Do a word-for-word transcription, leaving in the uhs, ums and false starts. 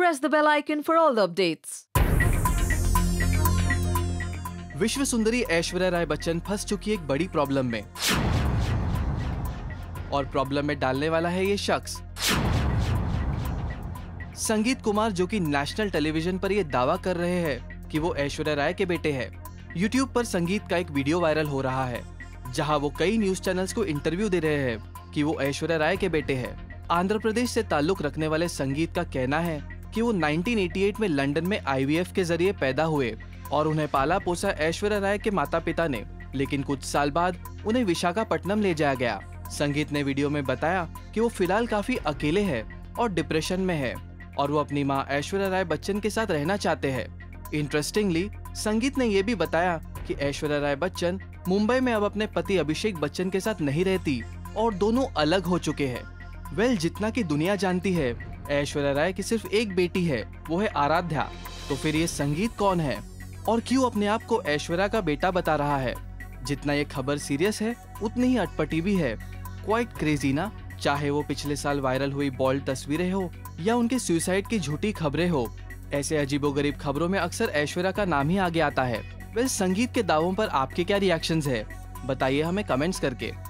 press the bell icon for all the updates. विश्व सुंदरी ऐश्वर्या राय बच्चन फंस चुकी एक बड़ी प्रॉब्लम में और प्रॉब्लम में डालने वाला है ये शख्स संगीत कुमार, जो कि नेशनल टेलीविजन पर ये दावा कर रहे हैं कि वो ऐश्वर्या राय के बेटे हैं। YouTube पर संगीत का एक वीडियो वायरल हो रहा है जहां वो कई न्यूज चैनल्स को इंटरव्यू दे रहे हैं कि वो ऐश्वर्या राय के बेटे हैं। आंध्र प्रदेश से ताल्लुक रखने वाले संगीत का कहना है कि वो नाइनटीन एटी एट में लंदन में आई वी एफ के जरिए पैदा हुए और उन्हें पाला पोसा ऐश्वर्या राय के माता पिता ने, लेकिन कुछ साल बाद उन्हें विशाखापट्टनम ले जाया गया। संगीत ने वीडियो में बताया कि वो फिलहाल काफी अकेले हैं और डिप्रेशन में है और वो अपनी मां ऐश्वर्या राय बच्चन के साथ रहना चाहते हैं। इंटरेस्टिंगली संगीत ने ये भी बताया कि ऐश्वर्या राय बच्चन मुंबई में अब अपने पति अभिषेक बच्चन के साथ नहीं रहती और दोनों अलग हो चुके हैं। वेल, जितना की दुनिया जानती है ऐश्वर्या राय की सिर्फ एक बेटी है, वो है आराध्या। तो फिर ये संगीत कौन है और क्यों अपने आप को ऐश्वर्या का बेटा बता रहा है? जितना ये खबर सीरियस है उतनी ही अटपटी भी है। क्वाइट क्रेजी ना? चाहे वो पिछले साल वायरल हुई बॉल्ड तस्वीरें हो या उनके सुसाइड की झूठी खबरें हो, ऐसे अजीबोगरीब खबरों में अक्सर ऐश्वर्या का नाम ही आगे आता है। वेल, संगीत के दावों पर आपके क्या रिएक्शंस है? बताइए हमें कमेंट्स करके।